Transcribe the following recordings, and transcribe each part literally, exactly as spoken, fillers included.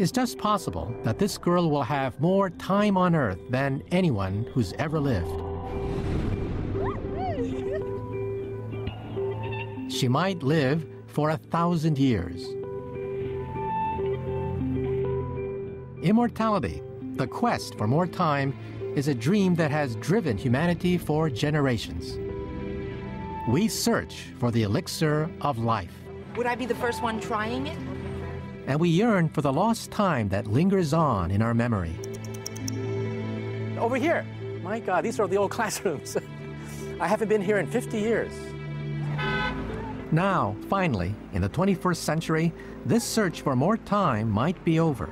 It's just possible that this girl will have more time on Earth than anyone who's ever lived. She might live for a thousand years. Immortality, the quest for more time, is a dream that has driven humanity for generations. We search for the elixir of life. Would I be the first one trying it? And we yearn for the lost time that lingers on in our memory. Over here, my God, these are the old classrooms. I haven't been here in fifty years. Now, finally, in the twenty-first century, this search for more time might be over,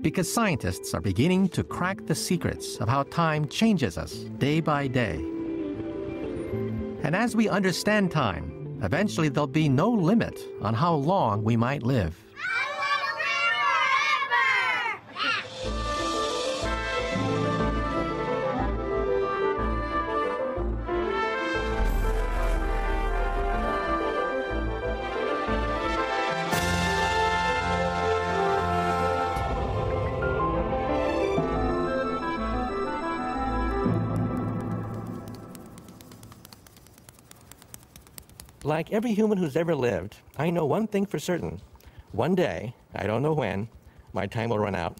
because scientists are beginning to crack the secrets of how time changes us day by day. And as we understand time, eventually, there'll be no limit on how long we might live. I want to live forever! Like every human who's ever lived, I know one thing for certain. One day, I don't know when, my time will run out.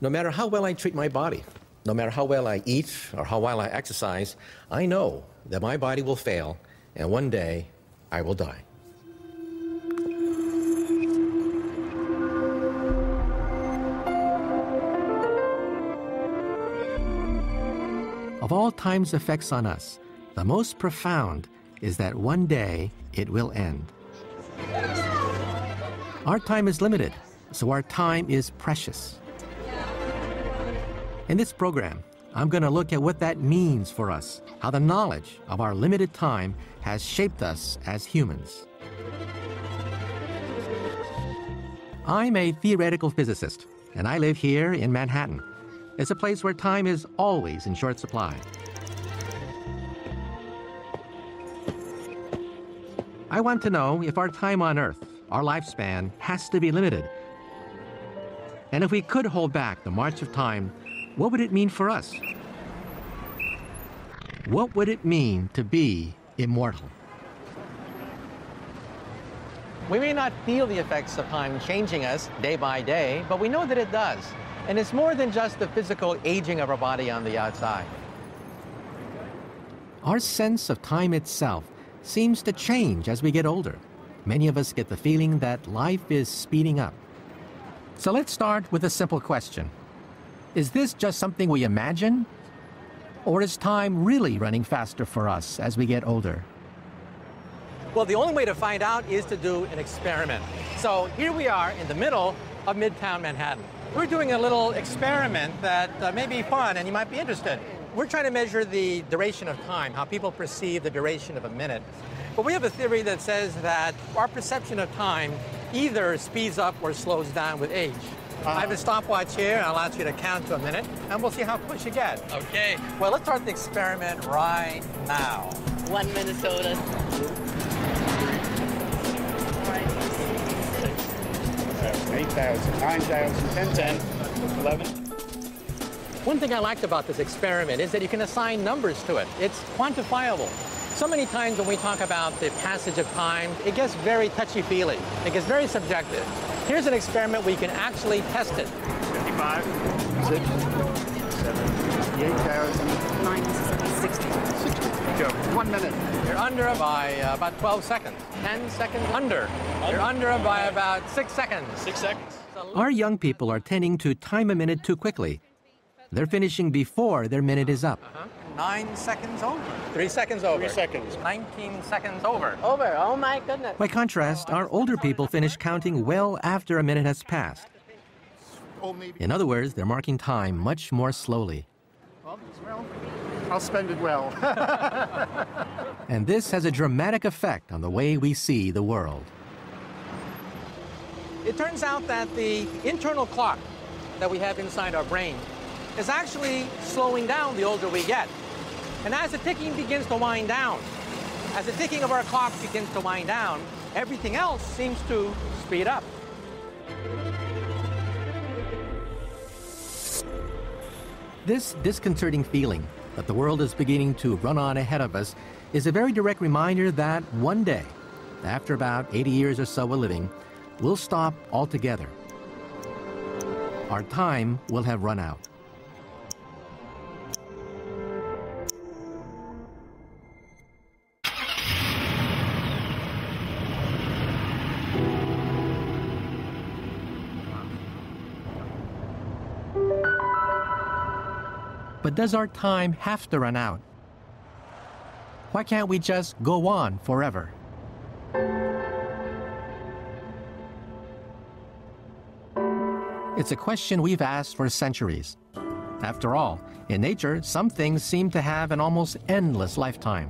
No matter how well I treat my body, no matter how well I eat or how well I exercise, I know that my body will fail, and one day, I will die. Of all time's effects on us, the most profound is that one day it will end. Our time is limited, so our time is precious. In this program, I'm going to look at what that means for us, how the knowledge of our limited time has shaped us as humans. I'm a theoretical physicist, and I live here in Manhattan. It's a place where time is always in short supply. I want to know if our time on Earth, our lifespan, has to be limited. And if we could hold back the march of time, what would it mean for us? What would it mean to be immortal? We may not feel the effects of time changing us day by day, but we know that it does. And it's more than just the physical aging of our body on the outside. Our sense of time itself seems to change as we get older. Many of us get the feeling that life is speeding up. So let's start with a simple question. Is this just something we imagine? Or is time really running faster for us as we get older? Well, the only way to find out is to do an experiment. So here we are in the middle of Midtown Manhattan. We're doing a little experiment that uh, may be fun and you might be interested. We're trying to measure the duration of time, how people perceive the duration of a minute. But we have a theory that says that our perception of time either speeds up or slows down with age. Uh, I have a stopwatch here, and I'll ask you to count to a minute, and we'll see how close you get. Okay. Well, let's start the experiment right now. One Minnesota. eight thousand, nine thousand, ten thousand, eleven. One thing I liked about this experiment is that you can assign numbers to it. It's quantifiable. So many times when we talk about the passage of time, it gets very touchy-feely. It gets very subjective. Here's an experiment where you can actually test it. fifty-five, six, seven, eight thousand, nine, sixty, sixty, go. One minute. You're under by uh, about twelve seconds. ten seconds under. under. You're under by about six seconds. Six seconds. Our young people are tending to time a minute too quickly. They're finishing before their minute is up. Uh-huh. Nine seconds over. Three seconds over. Three seconds. Nineteen seconds over. Over. Oh, my goodness. By contrast, our older people finish counting well after a minute has passed. In other words, they're marking time much more slowly. I'll spend it well. And this has a dramatic effect on the way we see the world. It turns out that the internal clock that we have inside our brain is actually slowing down the older we get. And as the ticking begins to wind down, as the ticking of our clock begins to wind down, everything else seems to speed up. This disconcerting feeling that the world is beginning to run on ahead of us is a very direct reminder that one day, after about eighty years or so of living, we'll stop altogether. Our time will have run out. But does our time have to run out? Why can't we just go on forever? It's a question we've asked for centuries. After all, in nature, some things seem to have an almost endless lifetime.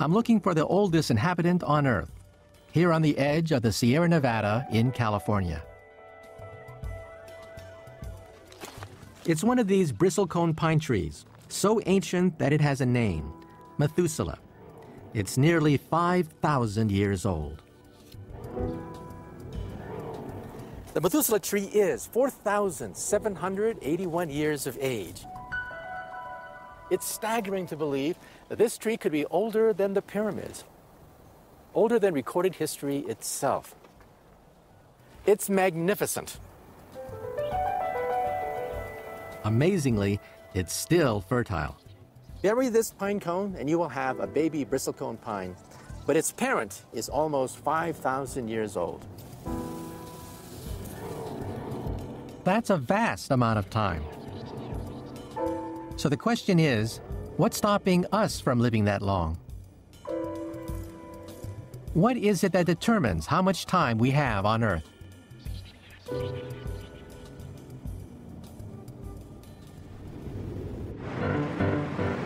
I'm looking for the oldest inhabitant on Earth, here on the edge of the Sierra Nevada in California. It's one of these bristlecone pine trees, so ancient that it has a name, Methuselah. It's nearly five thousand years old. The Methuselah tree is four thousand seven hundred eighty-one years of age. It's staggering to believe that this tree could be older than the pyramids, older than recorded history itself. It's magnificent. Amazingly, it's still fertile. Bury this pine cone and you will have a baby bristlecone pine, but its parent is almost five thousand years old. That's a vast amount of time. So the question is, what's stopping us from living that long? What is it that determines how much time we have on Earth?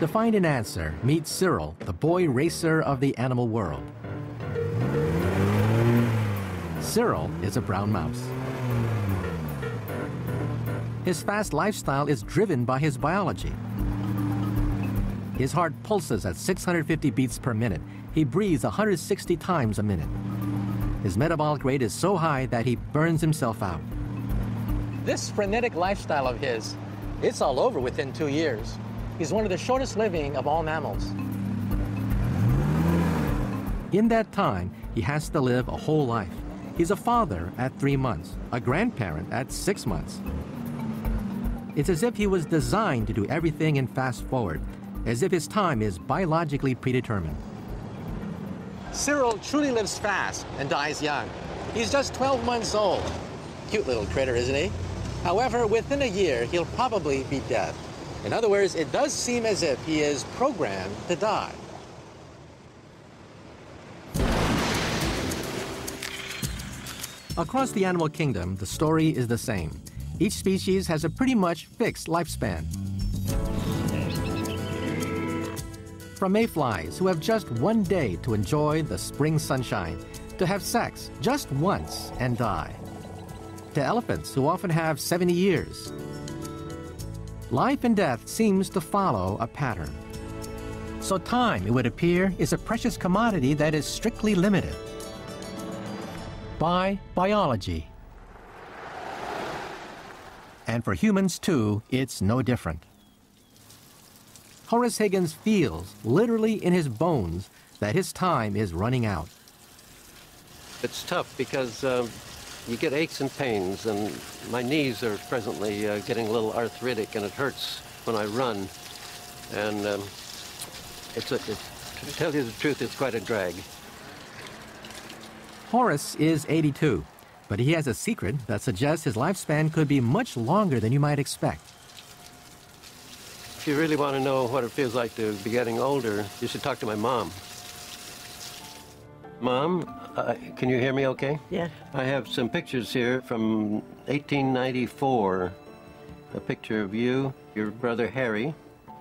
To find an answer, meet Cyril, the boy racer of the animal world. Cyril is a brown mouse. His fast lifestyle is driven by his biology. His heart pulses at six hundred fifty beats per minute. He breathes one hundred sixty times a minute. His metabolic rate is so high that he burns himself out. This frenetic lifestyle of his, it's all over within two years. He's one of the shortest living of all mammals. In that time, he has to live a whole life. He's a father at three months, a grandparent at six months. It's as if he was designed to do everything in fast forward, as if his time is biologically predetermined. Cyril truly lives fast and dies young. He's just twelve months old. Cute little critter, isn't he? However, within a year, he'll probably be dead. In other words, it does seem as if he is programmed to die. Across the animal kingdom, the story is the same. Each species has a pretty much fixed lifespan. From mayflies, who have just one day to enjoy the spring sunshine, to have sex just once and die, to elephants, who often have seventy years. Life and death seems to follow a pattern. So time, it would appear, is a precious commodity that is strictly limited by biology. And for humans, too, it's no different. Horace Higgins feels, literally in his bones, that his time is running out. It's tough because um, you get aches and pains, and my knees are presently uh, getting a little arthritic, and it hurts when I run. And um, it's a, it's, to tell you the truth, it's quite a drag. Horace is eighty-two, but he has a secret that suggests his lifespan could be much longer than you might expect. If you really want to know what it feels like to be getting older, you should talk to my mom. Mom, uh, can you hear me okay? Yeah. I have some pictures here from eighteen ninety-four. A picture of you, your brother Harry,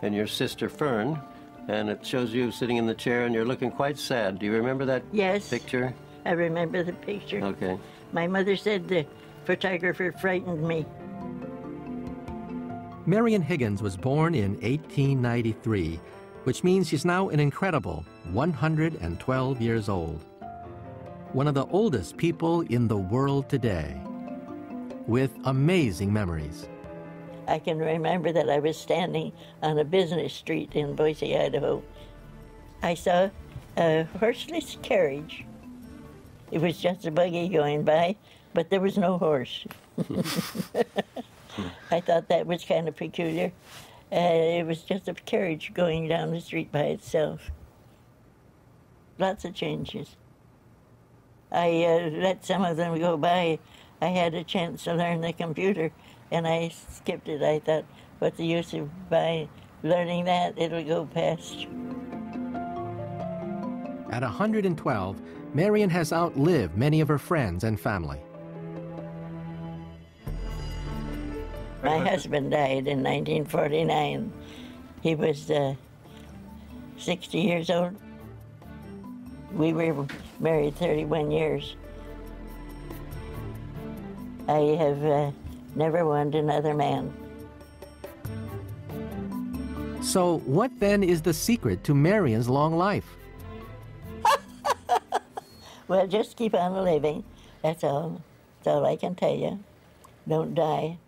and your sister Fern. And it shows you sitting in the chair and you're looking quite sad. Do you remember that yes, picture? I remember the picture. Okay. My mother said the photographer frightened me. Marion Higgins was born in eighteen ninety-three which means he's now an incredible one hundred twelve years old, one of the oldest people in the world today, with amazing memories. I can remember that I was standing on a business street in Boise, Idaho. I saw a horseless carriage. It was just a buggy going by, but there was no horse. I thought that was kind of peculiar. Uh, it was just a carriage going down the street by itself. Lots of changes. I uh, let some of them go by. I had a chance to learn the computer, and I skipped it. I thought, what's the use of by learning that? It'll go past. At one hundred twelve, Marion has outlived many of her friends and family. My husband died in nineteen forty-nine. He was uh, sixty years old. We were married thirty-one years. I have uh, never wanted another man. So what then is the secret to Marion's long life? Well, just keep on living. That's all. That's all I can tell you. Don't die.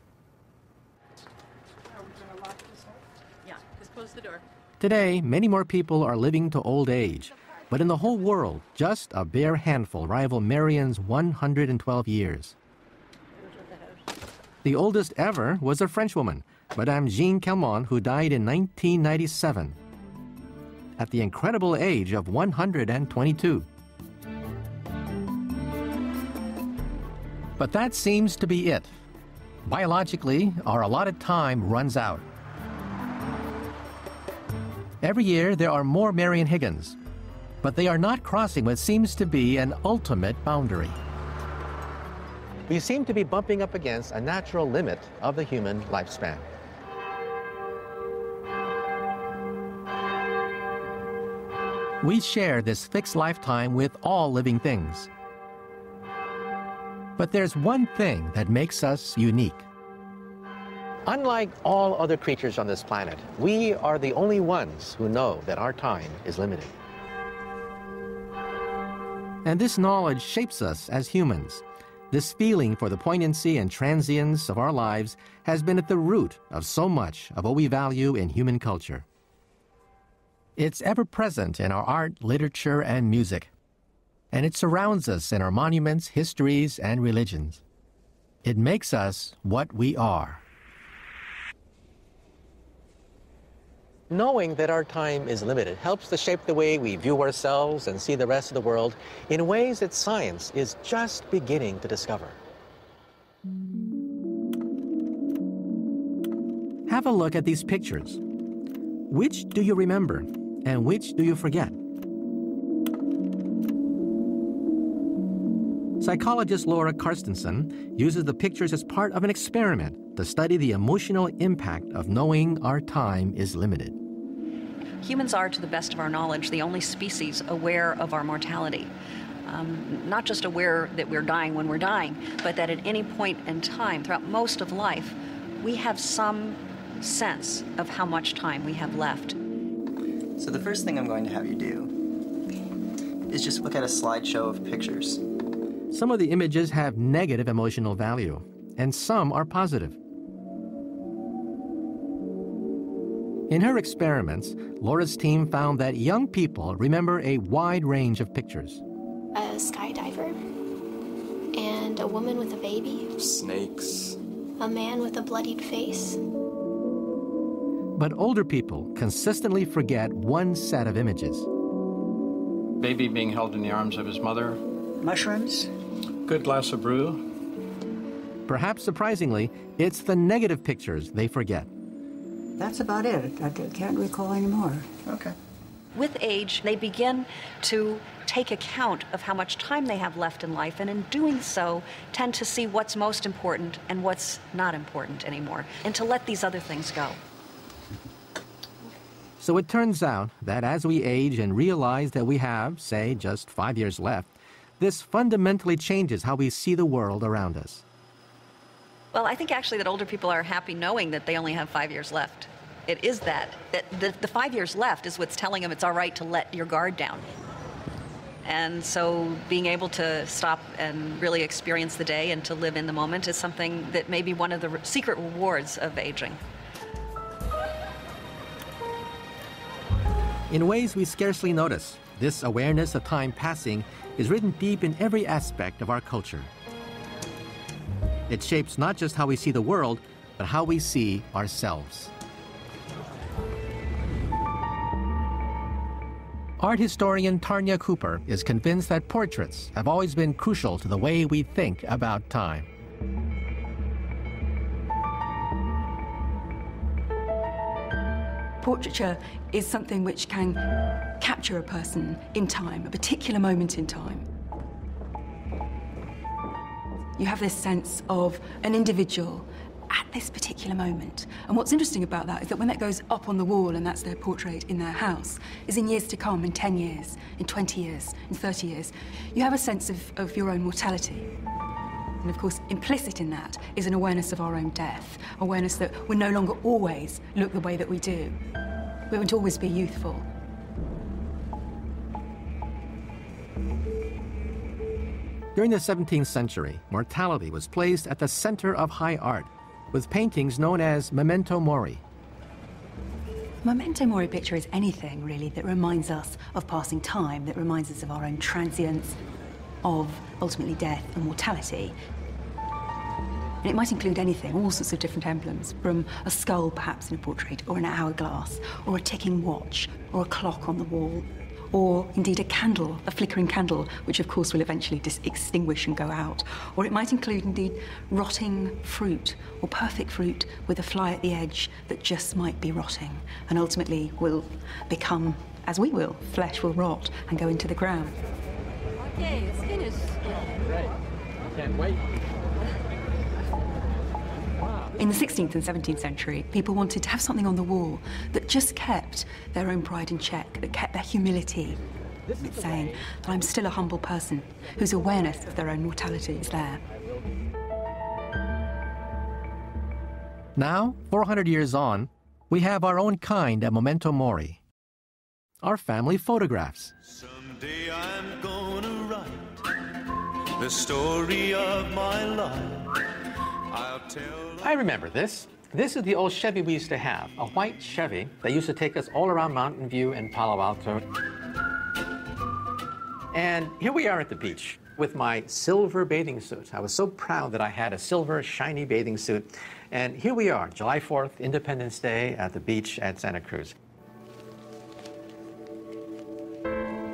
Today, many more people are living to old age, but in the whole world, just a bare handful rival Marion's one hundred twelve years. The oldest ever was a Frenchwoman, Madame Jeanne Calment, who died in nineteen ninety-seven at the incredible age of one hundred twenty-two. But that seems to be it. Biologically, our allotted time runs out. Every year, there are more Marion Higgins, but they are not crossing what seems to be an ultimate boundary. We seem to be bumping up against a natural limit of the human lifespan. We share this fixed lifetime with all living things. But there's one thing that makes us unique. Unlike all other creatures on this planet, we are the only ones who know that our time is limited. And this knowledge shapes us as humans. This feeling for the poignancy and transience of our lives has been at the root of so much of what we value in human culture. It's ever present in our art, literature, and music. And it surrounds us in our monuments, histories, and religions. It makes us what we are. Knowing that our time is limited helps to shape the way we view ourselves and see the rest of the world in ways that science is just beginning to discover. Have a look at these pictures. Which do you remember and which do you forget? Psychologist Laura Carstensen uses the pictures as part of an experiment to study the emotional impact of knowing our time is limited. Humans are, to the best of our knowledge, the only species aware of our mortality. Um, not just aware that we're dying when we're dying, but that at any point in time, throughout most of life, we have some sense of how much time we have left. So the first thing I'm going to have you do is just look at a slideshow of pictures. Some of the images have negative emotional value, and some are positive. In her experiments, Laura's team found that young people remember a wide range of pictures. A skydiver, and a woman with a baby. Snakes. A man with a bloodied face. But older people consistently forget one set of images. Baby being held in the arms of his mother. Mushrooms. Good glass of brew. Perhaps surprisingly, it's the negative pictures they forget. That's about it. I can't recall anymore. Okay. With age, they begin to take account of how much time they have left in life, and in doing so, tend to see what's most important and what's not important anymore, and to let these other things go. So it turns out that as we age and realize that we have, say, just five years left, this fundamentally changes how we see the world around us. Well, I think actually that older people are happy knowing that they only have five years left. It is that. that the, the five years left is what's telling them it's all right to let your guard down. And so being able to stop and really experience the day and to live in the moment is something that may be one of the re- secret rewards of aging. In ways we scarcely notice, this awareness of time passing is written deep in every aspect of our culture. It shapes not just how we see the world, but how we see ourselves. Art historian Tanya Cooper is convinced that portraits have always been crucial to the way we think about time. Portraiture is something which can capture a person in time, a particular moment in time. You have this sense of an individual at this particular moment. And what's interesting about that is that when that goes up on the wall and that's their portrait in their house, is in years to come, in ten years, in twenty years, in thirty years, you have a sense of, of your own mortality. And of course, implicit in that is an awareness of our own death, awareness that we no longer always look the way that we do. We won't always be youthful. During the seventeenth century, mortality was placed at the center of high art, with paintings known as memento mori. Memento mori picture is anything, really, that reminds us of passing time, that reminds us of our own transience, of ultimately death and mortality. And it might include anything, all sorts of different emblems, from a skull, perhaps, in a portrait, or an hourglass, or a ticking watch, or a clock on the wall, or indeed a candle, a flickering candle, which of course will eventually dis- extinguish and go out. Or it might include indeed rotting fruit, or perfect fruit with a fly at the edge that just might be rotting, and ultimately will become, as we will, flesh will rot and go into the ground. Okay, it's finished. Great, can't wait. In the sixteenth and seventeenth century, people wanted to have something on the wall that just kept their own pride in check, that kept their humility. It's saying that I'm still a humble person whose awareness of their own mortality is there. Now, four hundred years on, we have our own kind of memento mori, our family photographs. Someday I'm gonna write the story of my life. I'll tell I remember this. This is the old Chevy we used to have, a white Chevy that used to take us all around Mountain View and Palo Alto. And here we are at the beach with my silver bathing suit. I was so proud that I had a silver, shiny bathing suit. And here we are, July fourth, Independence Day, at the beach at Santa Cruz.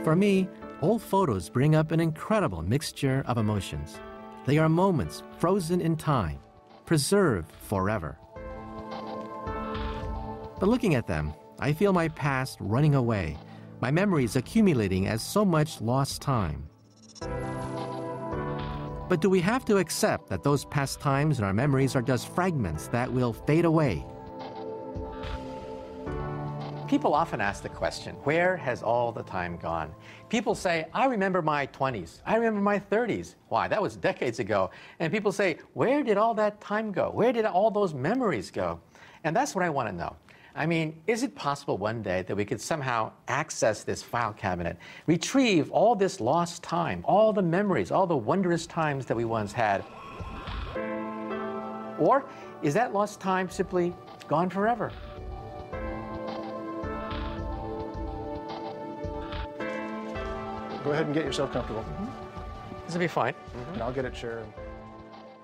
For me, old photos bring up an incredible mixture of emotions. They are moments frozen in time, preserved forever. But looking at them, I feel my past running away, my memories accumulating as so much lost time. But do we have to accept that those past times and our memories are just fragments that will fade away? People often ask the question, where has all the time gone? People say, I remember my twenties, I remember my thirties. Why, that was decades ago. And people say, where did all that time go? Where did all those memories go? And that's what I want to know. I mean, is it possible one day that we could somehow access this file cabinet, retrieve all this lost time, all the memories, all the wondrous times that we once had? Or is that lost time simply gone forever? Go ahead and get yourself comfortable. Mm-hmm. This will be fine. Mm-hmm. And I'll get a chair.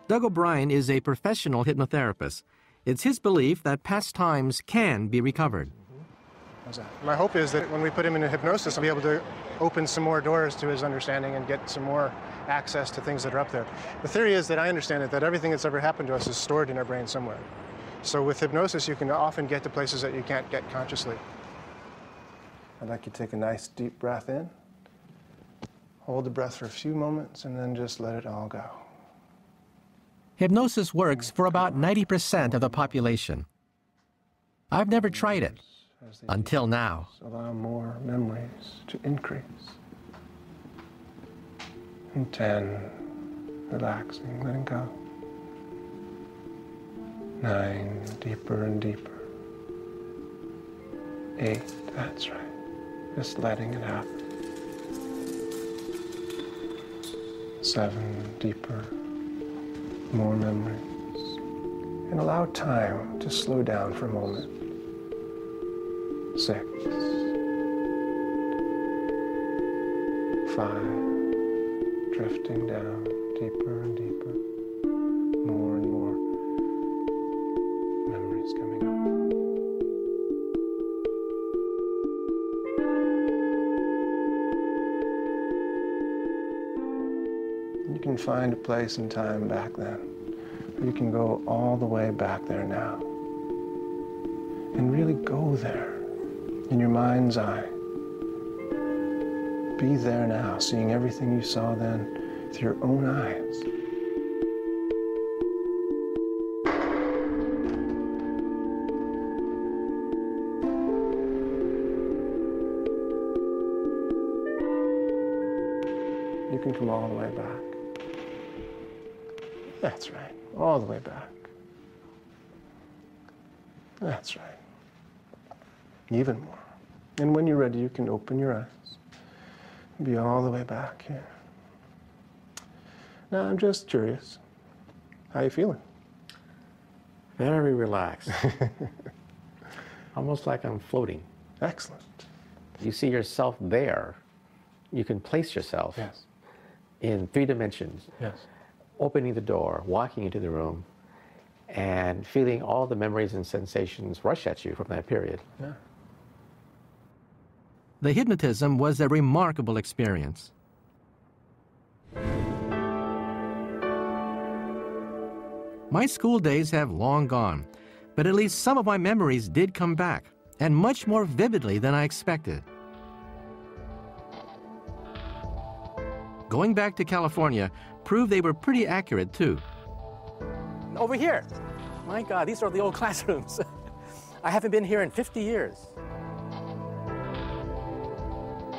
Doug O'Brien is a professional hypnotherapist. It's his belief that past times can be recovered. Mm-hmm. My hope is that when we put him into hypnosis, I'll be able to open some more doors to his understanding and get some more access to things that are up there. The theory is that I understand it, that everything that's ever happened to us is stored in our brain somewhere. So with hypnosis, you can often get to places that you can't get consciously. I'd like you to take a nice deep breath in. Hold the breath for a few moments, and then just let it all go. Hypnosis works for about ninety percent of the population. I've never tried it, until now. Allow more memories to increase. And ten, relaxing, letting go. Nine, deeper and deeper. Hey, that's right. Just letting it happen. Seven deeper, more memories. And allow time to slow down for a moment. Six. Five. Drifting down deeper and deeper. More and more memories coming up. You can find a place in time back then. You can go all the way back there now and really go there in your mind's eye. Be there now, seeing everything you saw then with your own eyes. You can come all the way back. That's right. All the way back. That's right. Even more. And when you're ready, you can open your eyes. Be all the way back here. Now, I'm just curious. How are you feeling? Very relaxed. Almost like I'm floating. Excellent. You see yourself there. You can place yourself yes. in three dimensions. Yes. Opening the door, walking into the room, and feeling all the memories and sensations rush at you from that period. Yeah. The hypnotism was a remarkable experience. My school days have long gone, but at least some of my memories did come back, and much more vividly than I expected. Going back to California proved they were pretty accurate, too. Over here. My God, these are the old classrooms. I haven't been here in fifty years.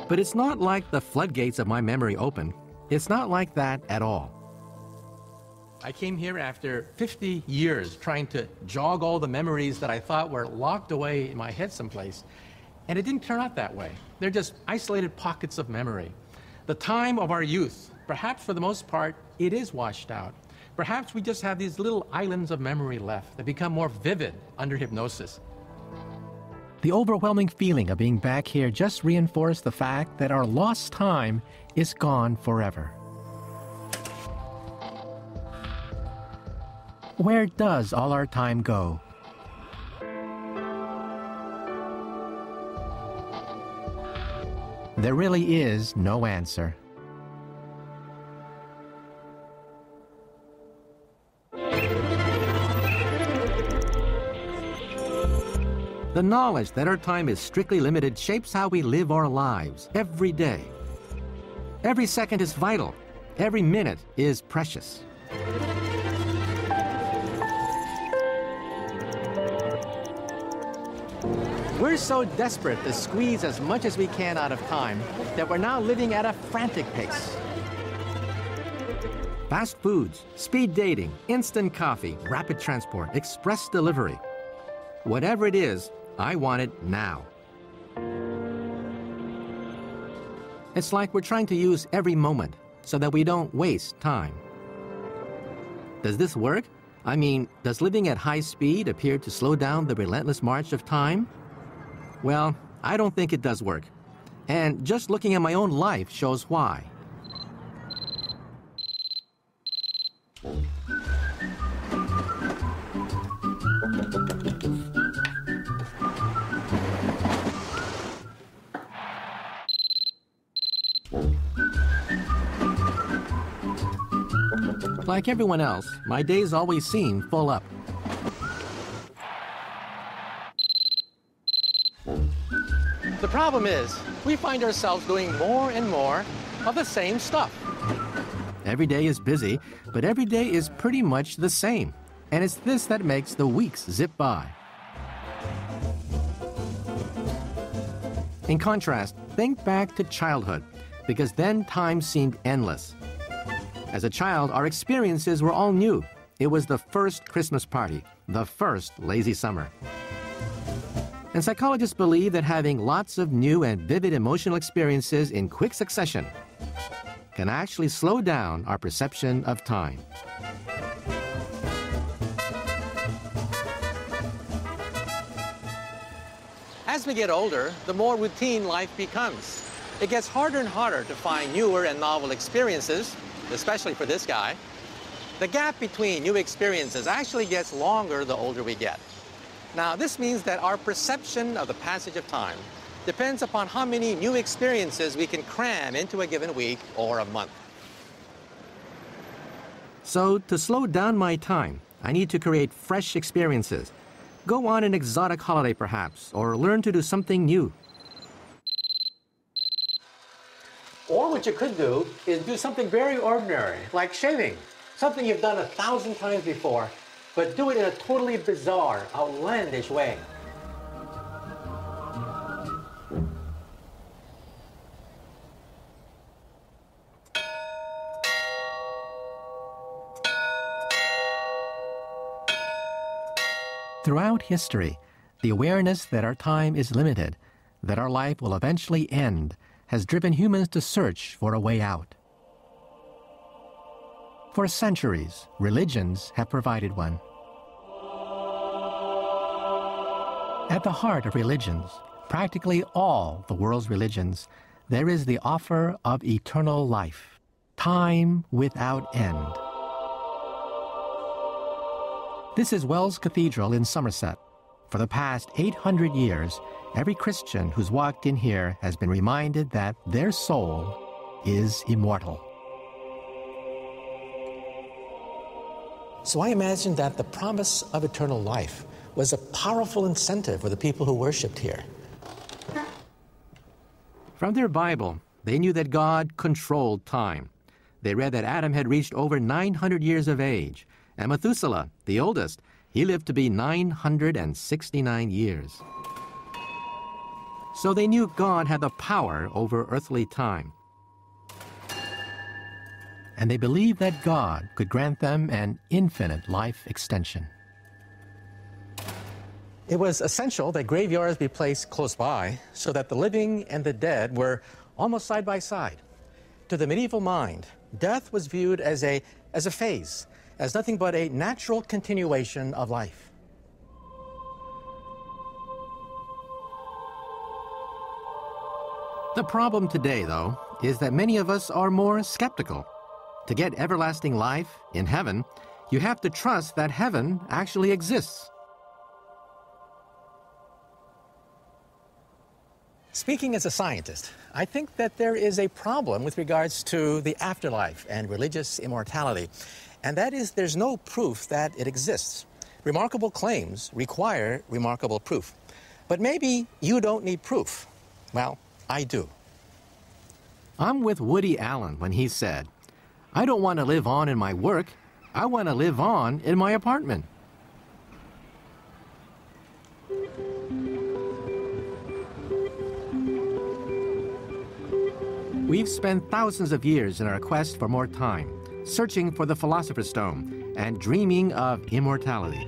But it's not like the floodgates of my memory opened. It's not like that at all. I came here after fifty years trying to jog all the memories that I thought were locked away in my head someplace. And it didn't turn out that way. They're just isolated pockets of memory. The time of our youth. Perhaps for the most part, it is washed out. Perhaps we just have these little islands of memory left that become more vivid under hypnosis. The overwhelming feeling of being back here just reinforced the fact that our lost time is gone forever. Where does all our time go? There really is no answer. The knowledge that our time is strictly limited shapes how we live our lives every day. Every second is vital. Every minute is precious. We're so desperate to squeeze as much as we can out of time that we're now living at a frantic pace. Fast foods, speed dating, instant coffee, rapid transport, express delivery. Whatever it is, I want it now. It's like we're trying to use every moment so that we don't waste time. Does this work? I mean, does living at high speed appear to slow down the relentless march of time? Well, I don't think it does work. And just looking at my own life shows why. Like everyone else, my days always seem full up. The problem is, we find ourselves doing more and more of the same stuff. Every day is busy, but every day is pretty much the same. And it's this that makes the weeks zip by. In contrast, think back to childhood, because then time seemed endless. As a child, our experiences were all new. It was the first Christmas party, the first lazy summer. And psychologists believe that having lots of new and vivid emotional experiences in quick succession can actually slow down our perception of time. As we get older, the more routine life becomes. It gets harder and harder to find newer and novel experiences, especially for this guy. The gap between new experiences actually gets longer the older we get. Now, this means that our perception of the passage of time depends upon how many new experiences we can cram into a given week or a month. So, to slow down my time, I need to create fresh experiences. Go on an exotic holiday, perhaps, or learn to do something new. Or what you could do is do something very ordinary, like shaving, something you've done a thousand times before, but do it in a totally bizarre, outlandish way. Throughout history, the awareness that our time is limited, that our life will eventually end, has driven humans to search for a way out. For centuries, religions have provided one. At the heart of religions, practically all the world's religions, there is the offer of eternal life, time without end. This is Wells Cathedral in Somerset. For the past eight hundred years, every Christian who's walked in here has been reminded that their soul is immortal. So I imagine that the promise of eternal life was a powerful incentive for the people who worshipped here. From their Bible, they knew that God controlled time. They read that Adam had reached over nine hundred years of age, and Methuselah, the oldest, he lived to be nine hundred sixty-nine years. So they knew God had the power over earthly time. And they believed that God could grant them an infinite life extension. It was essential that graveyards be placed close by so that the living and the dead were almost side by side. To the medieval mind, death was viewed as a, as a phase, as nothing but a natural continuation of life. The problem today, though, is that many of us are more skeptical. To get everlasting life in heaven, you have to trust that heaven actually exists. Speaking as a scientist, I think that there is a problem with regards to the afterlife and religious immortality, and that is there's no proof that it exists. Remarkable claims require remarkable proof. But maybe you don't need proof. Well, I do. I'm with Woody Allen when he said, "I don't want to live on in my work. I want to live on in my apartment." We've spent thousands of years in our quest for more time, searching for the Philosopher's Stone and dreaming of immortality.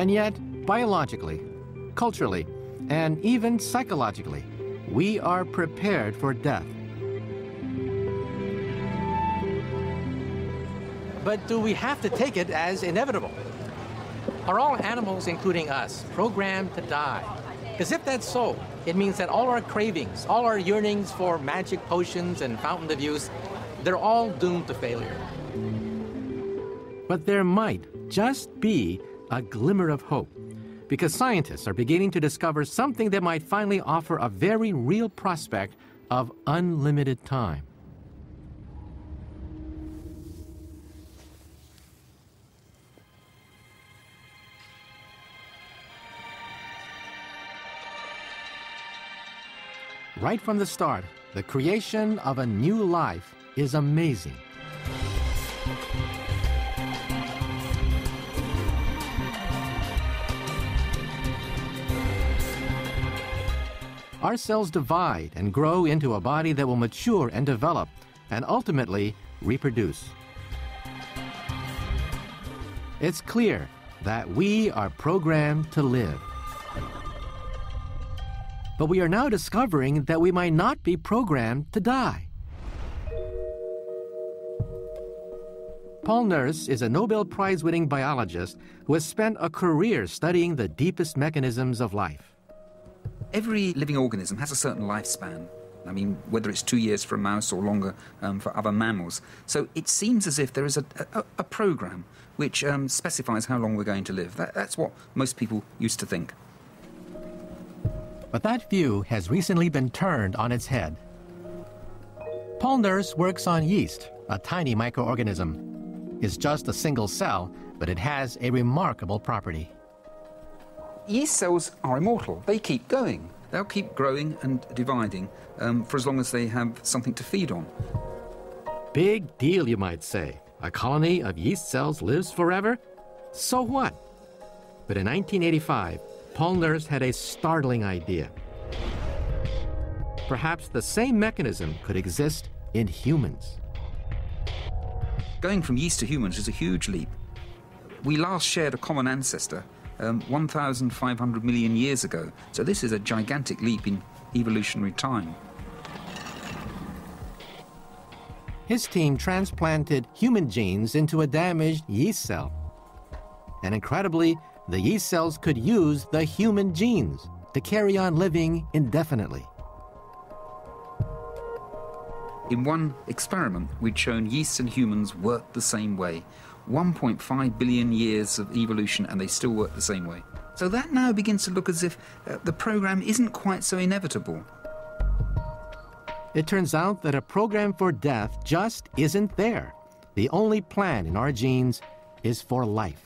And yet, biologically, culturally, and even psychologically, we are prepared for death. But do we have to take it as inevitable? Are all animals, including us, programmed to die? Because if that's so, it means that all our cravings, all our yearnings for magic potions and fountain of youth, they're all doomed to failure. But there might just be a glimmer of hope, because scientists are beginning to discover something that might finally offer a very real prospect of unlimited time. Right from the start, the creation of a new life is amazing. Our cells divide and grow into a body that will mature and develop, and ultimately reproduce. It's clear that we are programmed to live. But we are now discovering that we might not be programmed to die. Paul Nurse is a Nobel Prize-winning biologist who has spent a career studying the deepest mechanisms of life. Every living organism has a certain lifespan. I mean, whether it's two years for a mouse or longer um, for other mammals. So it seems as if there is a, a, a program which um, specifies how long we're going to live. That, that's what most people used to think. But that view has recently been turned on its head. Paul Nurse works on yeast, a tiny microorganism. It's just a single cell, but it has a remarkable property. Yeast cells are immortal. They keep going. They'll keep growing and dividing um, for as long as they have something to feed on. Big deal, you might say. A colony of yeast cells lives forever? So what? But in nineteen eighty-five, Paul Nurse had a startling idea. Perhaps the same mechanism could exist in humans. Going from yeast to humans is a huge leap. We last shared a common ancestor Um, one thousand five hundred million years ago. So this is a gigantic leap in evolutionary time. His team transplanted human genes into a damaged yeast cell. And incredibly, the yeast cells could use the human genes to carry on living indefinitely. In one experiment, we'd shown yeasts and humans work the same way. one point five billion years of evolution, and they still work the same way. So that now begins to look as if uh, the program isn't quite so inevitable. It turns out that a program for death just isn't there. The only plan in our genes is for life.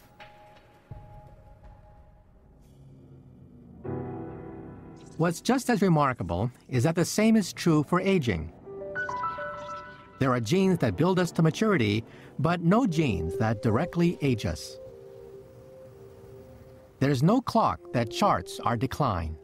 What's just as remarkable is that the same is true for aging. There are genes that build us to maturity, but no genes that directly age us. There's no clock that charts our decline.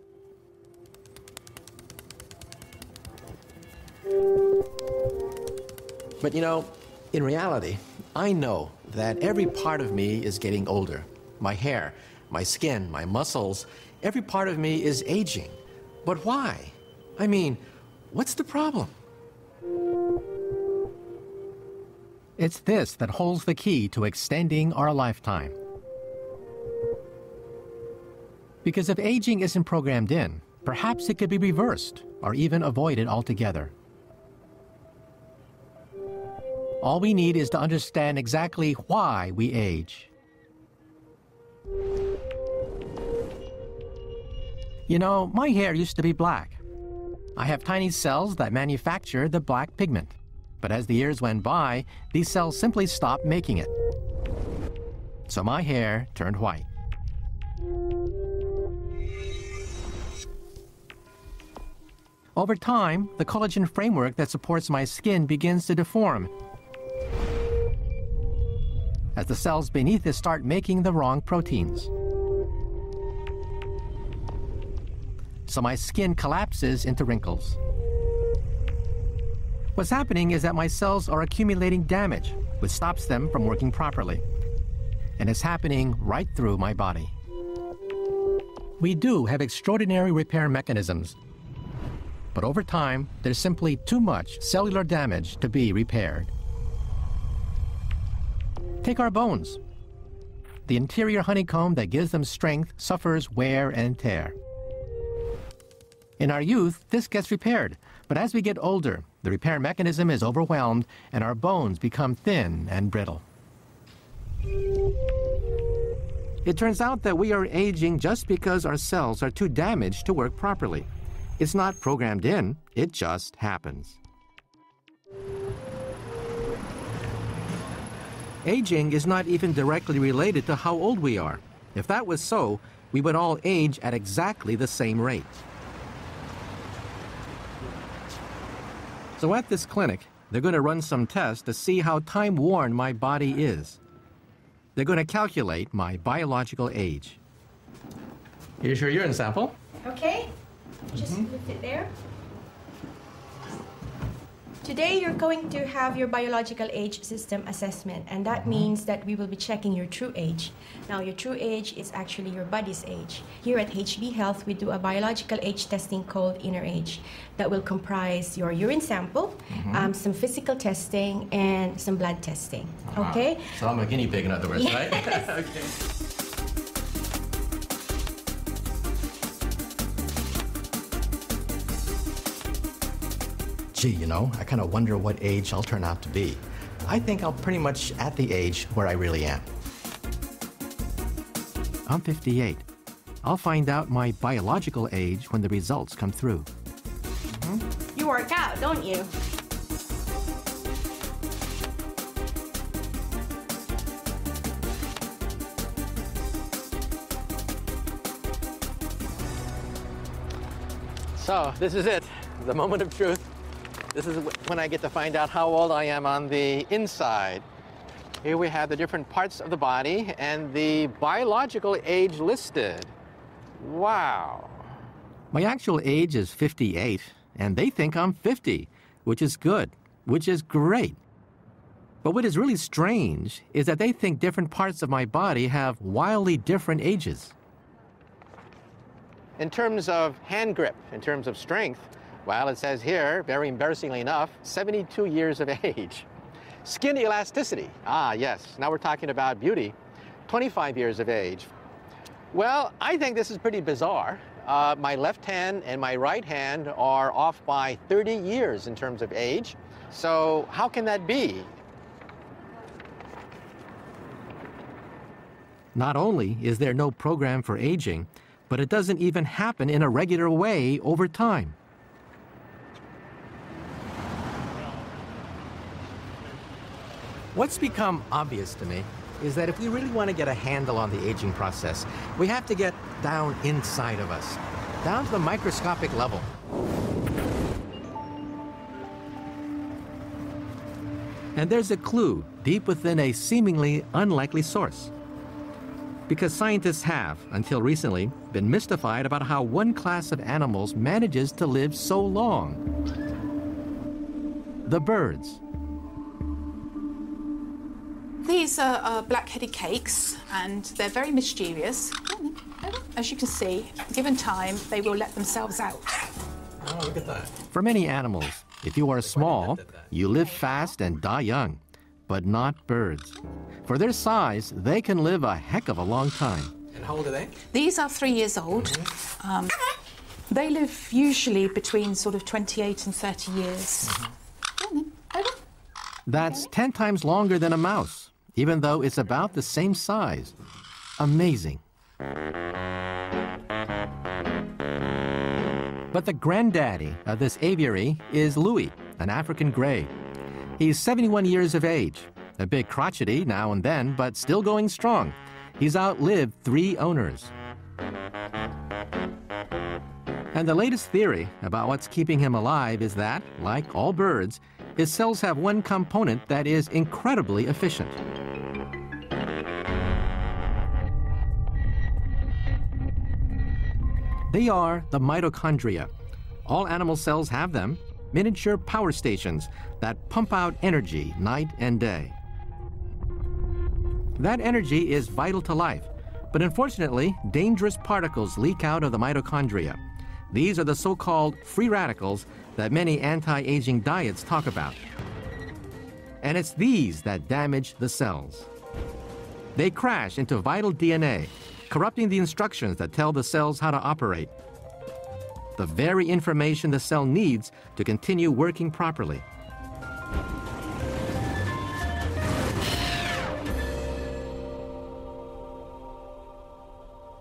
But you know, in reality, I know that every part of me is getting older. My hair, my skin, my muscles, every part of me is aging. But why? I mean, what's the problem? It's this that holds the key to extending our lifetime. Because if aging isn't programmed in, perhaps it could be reversed or even avoided altogether. All we need is to understand exactly why we age. You know, my hair used to be black. I have tiny cells that manufacture the black pigment. But as the years went by, these cells simply stopped making it. So my hair turned white. Over time, the collagen framework that supports my skin begins to deform, as the cells beneath it start making the wrong proteins. So my skin collapses into wrinkles. What's happening is that my cells are accumulating damage, which stops them from working properly. And it's happening right through my body. We do have extraordinary repair mechanisms, but over time, there's simply too much cellular damage to be repaired. Take our bones. The interior honeycomb that gives them strength suffers wear and tear. In our youth, this gets repaired, but as we get older, the repair mechanism is overwhelmed, and our bones become thin and brittle. It turns out that we are aging just because our cells are too damaged to work properly. It's not programmed in, it just happens. Aging is not even directly related to how old we are. If that was so, we would all age at exactly the same rate. So at this clinic, they're going to run some tests to see how time-worn my body is. They're going to calculate my biological age. Here's your urine sample. Okay. Mm-hmm. Just lift it there. Today you're going to have your biological age system assessment, and that means that we will be checking your true age. Now your true age is actually your body's age. Here at H B Health, we do a biological age testing called Inner Age that will comprise your urine sample, mm-hmm. um, some physical testing, and some blood testing, uh-huh. okay? So I'm a guinea pig in other words, yes. right? Okay. Gee, you know, I kind of wonder what age I'll turn out to be. I think I'm pretty much at the age where I really am. I'm fifty-eight. I'll find out my biological age when the results come through. Mm-hmm. You work out, don't you? So, this is it, the moment of truth. This is when I get to find out how old I am on the inside. Here we have the different parts of the body and the biological age listed. Wow. My actual age is fifty-eight, and they think I'm fifty, which is good, which is great. But what is really strange is that they think different parts of my body have wildly different ages. In terms of hand grip, in terms of strength, well, it says here, very embarrassingly enough, seventy-two years of age. Skin elasticity, ah, yes, now we're talking about beauty, twenty-five years of age. Well, I think this is pretty bizarre. Uh, my left hand and my right hand are off by thirty years in terms of age. So how can that be? Not only is there no program for aging, but it doesn't even happen in a regular way over time. What's become obvious to me is that if we really want to get a handle on the aging process, we have to get down inside of us, down to the microscopic level. And there's a clue deep within a seemingly unlikely source. Because scientists have, until recently, been mystified about how one class of animals manages to live so long. The birds. These are uh, black-headed cakes, and they're very mischievous. As you can see, given time, they will let themselves out. Oh, look at that. For many animals, if you are small, you live fast and die young, but not birds. For their size, they can live a heck of a long time. And how old are they? These are three years old. Mm-hmm. um, they live usually between sort of twenty-eight and thirty years. Mm-hmm. That's ten times longer than a mouse, even though it's about the same size. Amazing. But the granddaddy of this aviary is Louis, an African grey. He's seventy-one years of age, a bit crotchety now and then, but still going strong. He's outlived three owners. And the latest theory about what's keeping him alive is that, like all birds, his cells have one component that is incredibly efficient. They are the mitochondria. All animal cells have them, miniature power stations that pump out energy night and day. That energy is vital to life, but unfortunately, dangerous particles leak out of the mitochondria. These are the so-called free radicals that many anti-aging diets talk about. And it's these that damage the cells. They crash into vital D N A, corrupting the instructions that tell the cells how to operate, the very information the cell needs to continue working properly.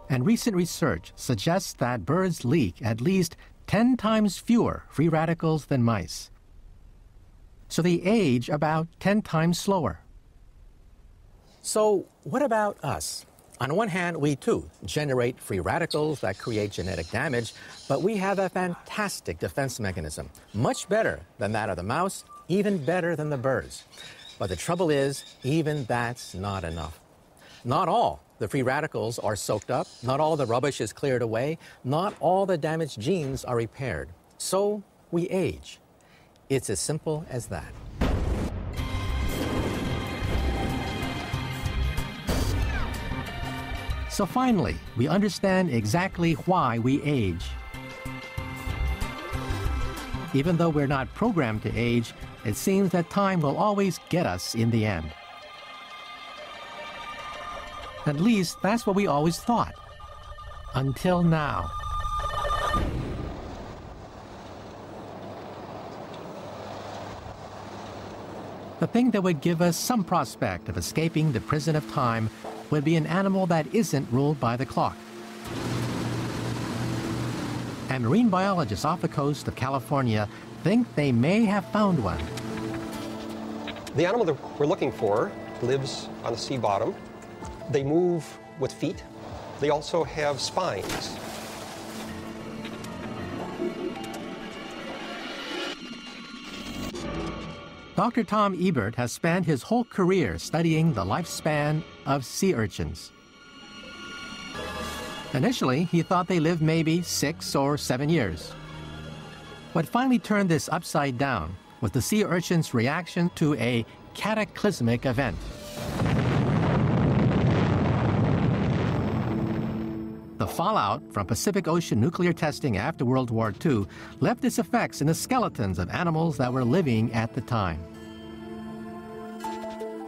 And recent research suggests that birds leak at least ten times fewer free radicals than mice. So they age about ten times slower. So what about us? On one hand, we too generate free radicals that create genetic damage, but we have a fantastic defense mechanism, much better than that of the mouse, even better than the birds. But the trouble is, even that's not enough. Not all the free radicals are soaked up, not all the rubbish is cleared away, not all the damaged genes are repaired. So we age. It's as simple as that. So finally, we understand exactly why we age. Even though we're not programmed to age, it seems that time will always get us in the end. At least that's what we always thought. Until now. The thing that would give us some prospect of escaping the prison of time would be an animal that isn't ruled by the clock. And marine biologists off the coast of California think they may have found one. The animal that we're looking for lives on the sea bottom. They move with feet. They also have spines. Doctor Tom Ebert has spent his whole career studying the lifespan of sea urchins. Initially, he thought they lived maybe six or seven years. What finally turned this upside down was the sea urchin's reaction to a cataclysmic event. The fallout from Pacific Ocean nuclear testing after World War Two left its effects in the skeletons of animals that were living at the time.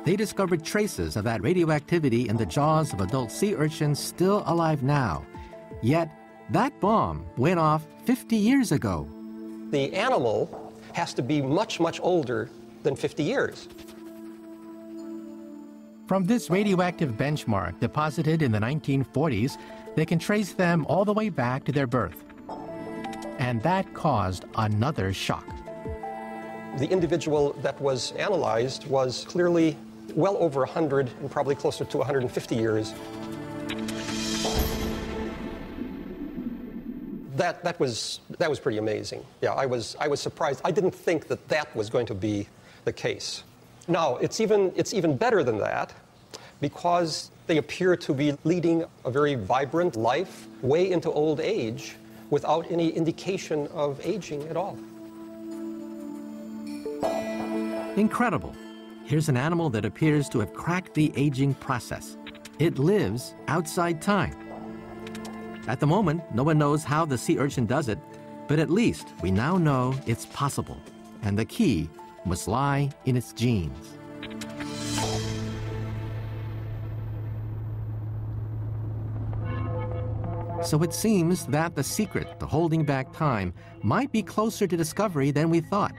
They discovered traces of that radioactivity in the jaws of adult sea urchins still alive now. Yet that bomb went off fifty years ago. The animal has to be much, much older than fifty years. From this radioactive benchmark deposited in the nineteen forties, they can trace them all the way back to their birth. And that caused another shock. The individual that was analyzed was clearly well over one hundred and probably closer to one hundred fifty years. That, that, was, that was pretty amazing. Yeah, I was, I was surprised. I didn't think that that was going to be the case. Now, it's even, it's even better than that, because they appear to be leading a very vibrant life way into old age without any indication of aging at all. Incredible. Here's an animal that appears to have cracked the aging process. It lives outside time. At the moment, no one knows how the sea urchin does it, but at least we now know it's possible. And the key must lie in its genes. So it seems that the secret to holding back time might be closer to discovery than we thought.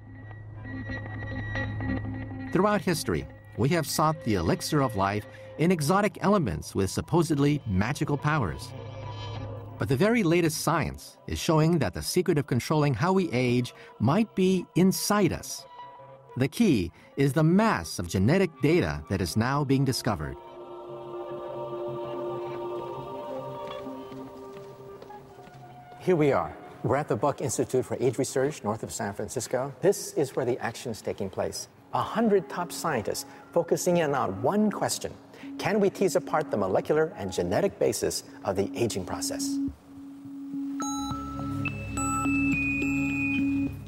Throughout history, we have sought the elixir of life in exotic elements with supposedly magical powers. But the very latest science is showing that the secret of controlling how we age might be inside us. The key is the mass of genetic data that is now being discovered. Here we are. We're at the Buck Institute for Age Research, north of San Francisco. This is where the action is taking place. A hundred top scientists focusing in on one question. Can we tease apart the molecular and genetic basis of the aging process?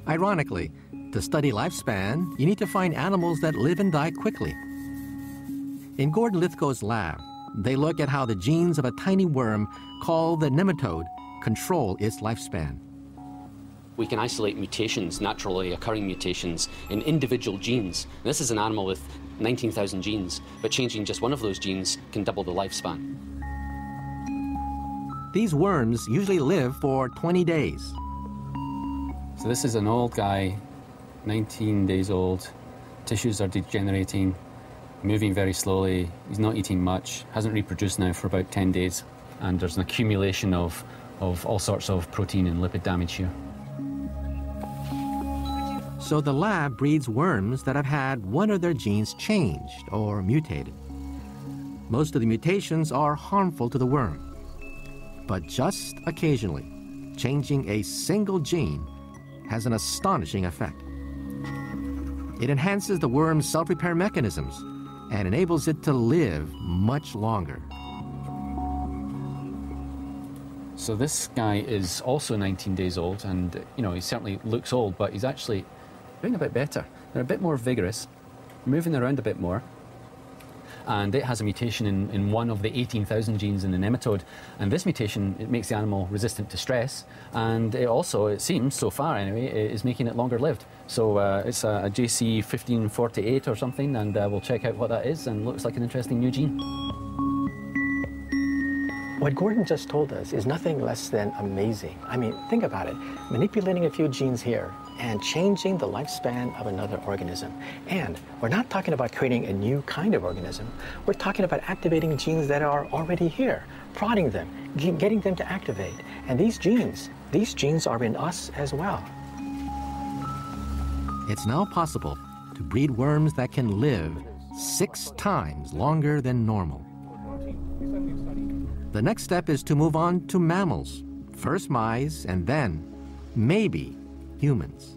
Ironically, to study lifespan, you need to find animals that live and die quickly. In Gordon Lithgow's lab, they look at how the genes of a tiny worm called the nematode control its lifespan. We can isolate mutations, naturally occurring mutations, in individual genes. This is an animal with nineteen thousand genes, but changing just one of those genes can double the lifespan. These worms usually live for twenty days. So this is an old guy, nineteen days old. Tissues are degenerating, moving very slowly. He's not eating much, hasn't reproduced now for about ten days, and there's an accumulation of of all sorts of protein and lipid damage here. So the lab breeds worms that have had one of their genes changed or mutated. Most of the mutations are harmful to the worm, but just occasionally, changing a single gene has an astonishing effect. It enhances the worm's self-repair mechanisms and enables it to live much longer. So this guy is also nineteen days old, and you know, he certainly looks old, but he's actually doing a bit better. They're a bit more vigorous, moving around a bit more. And it has a mutation in, in one of the eighteen thousand genes in the nematode. And this mutation, it makes the animal resistant to stress. And it also, it seems, so far anyway, is making it longer lived. So uh, it's a, a J C fifteen forty-eight or something, and uh, we'll check out what that is, and looks like an interesting new gene. What Gordon just told us is nothing less than amazing. I mean, think about it. Manipulating a few genes here and changing the lifespan of another organism. And we're not talking about creating a new kind of organism. We're talking about activating genes that are already here, prodding them, getting them to activate. And these genes, these genes are in us as well. It's now possible to breed worms that can live six times longer than normal. The next step is to move on to mammals, first mice, and then, maybe, humans.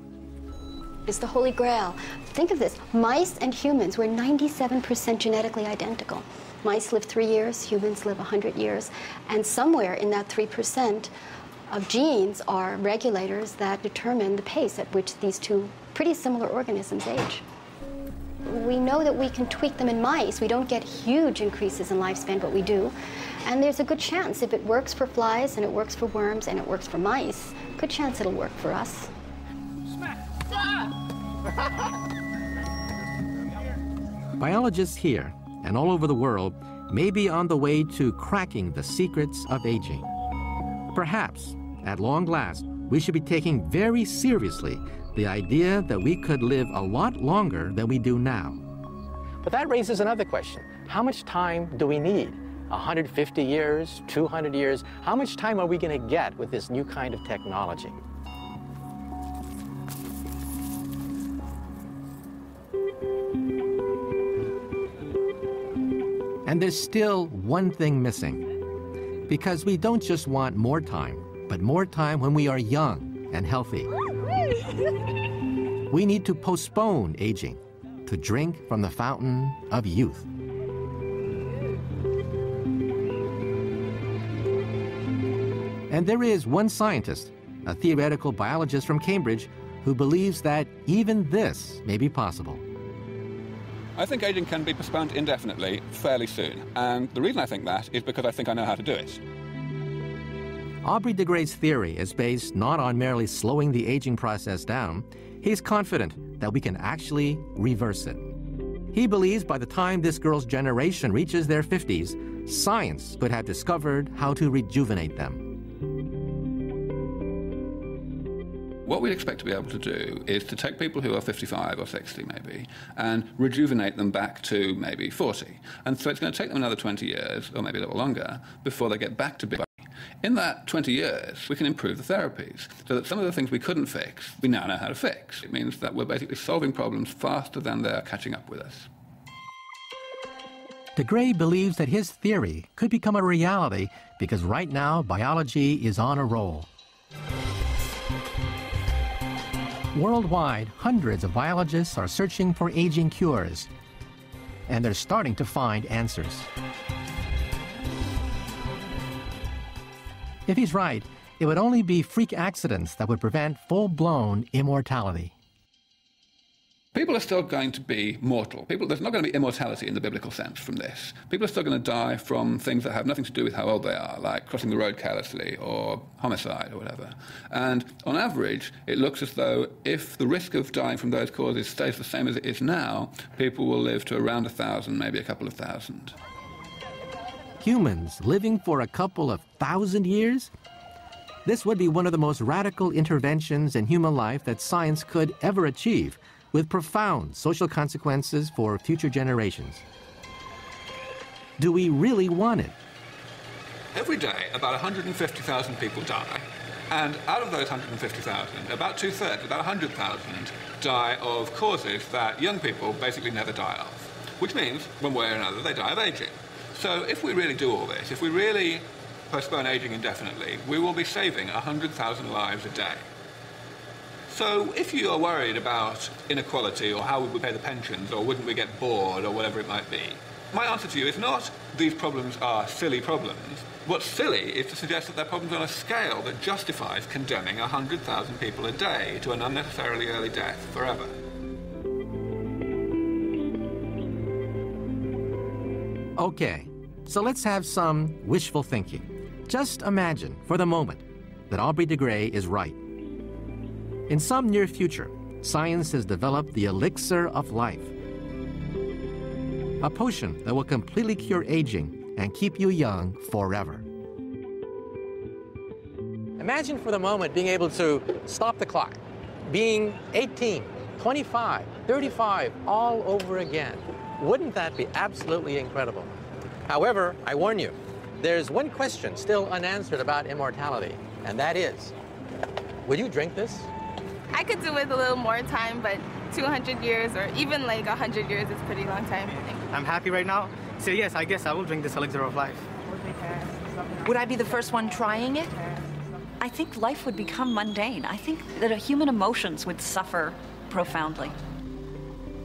It's the holy grail. Think of this, mice and humans were ninety-seven percent genetically identical. Mice live three years, humans live one hundred years, and somewhere in that three percent of genes are regulators that determine the pace at which these two pretty similar organisms age. We know that we can tweak them in mice. We don't get huge increases in lifespan, but we do. And there's a good chance, if it works for flies, and it works for worms, and it works for mice, good chance it'll work for us. Biologists here and all over the world may be on the way to cracking the secrets of aging. Perhaps, at long last, we should be taking very seriously the idea that we could live a lot longer than we do now. But that raises another question. How much time do we need? one hundred fifty years, two hundred years? How much time are we going to get with this new kind of technology? And there's still one thing missing, because we don't just want more time, but more time when we are young and healthy. We need to postpone aging, to drink from the fountain of youth. And there is one scientist, a theoretical biologist from Cambridge, who believes that even this may be possible. I think aging can be postponed indefinitely fairly soon. And the reason I think that is because I think I know how to do it. Aubrey de Grey's theory is based not on merely slowing the aging process down. He's confident that we can actually reverse it. He believes by the time this girl's generation reaches their fifties, science could have discovered how to rejuvenate them. What we'd expect to be able to do is to take people who are fifty-five or sixty maybe and rejuvenate them back to maybe forty. And so it's going to take them another twenty years, or maybe a little longer, before they get back to being. In that twenty years, we can improve the therapies so that some of the things we couldn't fix, we now know how to fix. It means that we're basically solving problems faster than they're catching up with us. De Grey believes that his theory could become a reality because right now biology is on a roll. Worldwide, hundreds of biologists are searching for aging cures, and they're starting to find answers. If he's right, it would only be freak accidents that would prevent full-blown immortality. People are still going to be mortal. People, there's not going to be immortality in the biblical sense from this. People are still going to die from things that have nothing to do with how old they are, like crossing the road carelessly or homicide or whatever. And on average, it looks as though if the risk of dying from those causes stays the same as it is now, people will live to around a thousand, maybe a couple of thousand. Humans living for a couple of thousand years? This would be one of the most radical interventions in human life that science could ever achieve, with profound social consequences for future generations. Do we really want it? Every day, about one hundred fifty thousand people die. And out of those one hundred fifty thousand, about two-thirds, about one hundred thousand, die of causes that young people basically never die of, which means, one way or another, they die of aging. So if we really do all this, if we really postpone aging indefinitely, we will be saving one hundred thousand lives a day. So if you are worried about inequality or how would we pay the pensions or wouldn't we get bored or whatever it might be, My answer to you is not these problems are silly problems. What's silly is to suggest that they're problems on a scale that justifies condemning one hundred thousand people a day to an unnecessarily early death forever. Okay, so let's have some wishful thinking. Just imagine, for the moment, that Aubrey de Grey is right. In some near future, science has developed the elixir of life, a potion that will completely cure aging and keep you young forever. Imagine for the moment being able to stop the clock, being eighteen, twenty-five, thirty-five, all over again. Wouldn't that be absolutely incredible? However, I warn you, there's one question still unanswered about immortality, and that is, will you drink this? I could do with a little more time, but two hundred years or even like one hundred years is a pretty long time. I'm happy right now, so yes, I guess I will drink this elixir of life. Would I be the first one trying it? I think life would become mundane. I think that human emotions would suffer profoundly.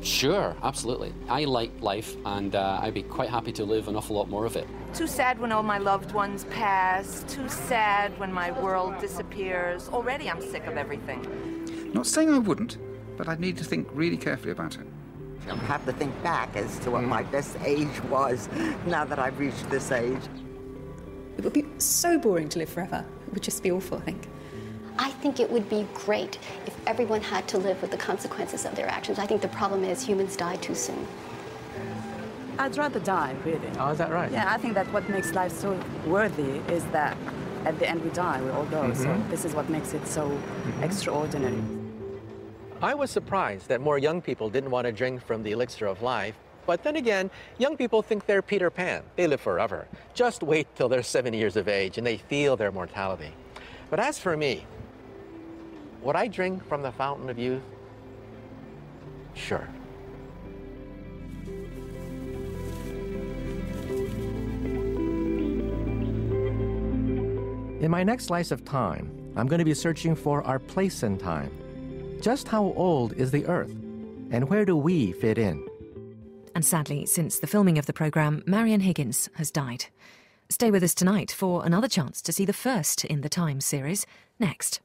Sure, absolutely. I like life, and uh, I'd be quite happy to live an awful lot more of it. Too sad when all my loved ones pass, too sad when my world disappears. Already I'm sick of everything. Not saying I wouldn't, but I'd need to think really carefully about it. I'll have to think back as to what my best age was now that I've reached this age. It would be so boring to live forever. It would just be awful, I think. I think it would be great if everyone had to live with the consequences of their actions. I think the problem is humans die too soon. I'd rather die, really. Oh, is that right? Yeah, I think that what makes life so worthy is that at the end we die, we all go. Mm-hmm. So this is what makes it so mm-hmm. extraordinary. I was surprised that more young people didn't want to drink from the elixir of life. But then again, young people think they're Peter Pan. They live forever. Just wait till they're seventy years of age and they feel their mortality. But as for me, would I drink from the fountain of youth? Sure. In my next slice of time, I'm going to be searching for our place in time. Just how old is the Earth, and where do we fit in? And sadly, since the filming of the program, Marion Higgins has died. Stay with us tonight for another chance to see the first in the Time series next.